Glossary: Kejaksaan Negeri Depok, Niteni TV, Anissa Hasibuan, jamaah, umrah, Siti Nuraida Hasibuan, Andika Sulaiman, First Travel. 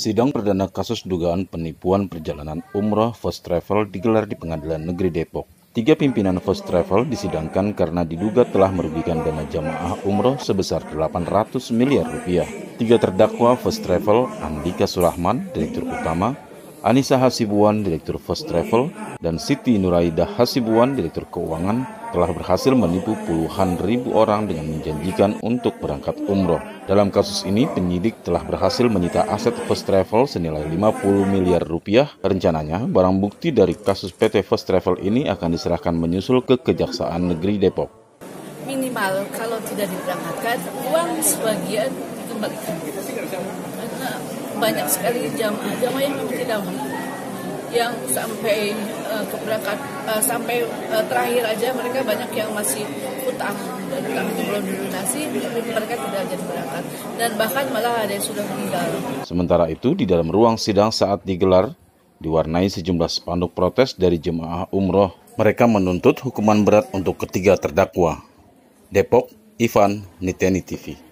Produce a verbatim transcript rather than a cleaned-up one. Sidang perdana kasus dugaan penipuan perjalanan umrah First Travel digelar di Pengadilan Negeri Depok. Tiga pimpinan First Travel disidangkan karena diduga telah merugikan dana jamaah umrah sebesar delapan ratus miliar rupiah. Tiga terdakwa First Travel, Andika Sulaiman, Direktur Utama, Anissa Hasibuan, Direktur First Travel, dan Siti Nuraida Hasibuan, Direktur Keuangan, telah berhasil menipu puluhan ribu orang dengan menjanjikan untuk berangkat umroh. Dalam kasus ini, penyidik telah berhasil menyita aset First Travel senilai lima puluh miliar rupiah. Rencananya, barang bukti dari kasus P T First Travel ini akan diserahkan menyusul ke Kejaksaan Negeri Depok. Minimal, kalau tidak diberangkatkan, uang sebagian dikembalikan. Karena banyak sekali jamaah-jamaah yang tidak mau. Yang sampai uh, keberangkat uh, sampai uh, terakhir aja mereka banyak yang masih utang dan utang itu belum dilunasi, tapi mereka tidak jadi berangkat dan bahkan malah ada yang sudah meninggal. Sementara itu, di dalam ruang sidang saat digelar diwarnai sejumlah spanduk protes dari jemaah umroh. Mereka menuntut hukuman berat untuk ketiga terdakwa. Depok, Ivan, Niteni T V.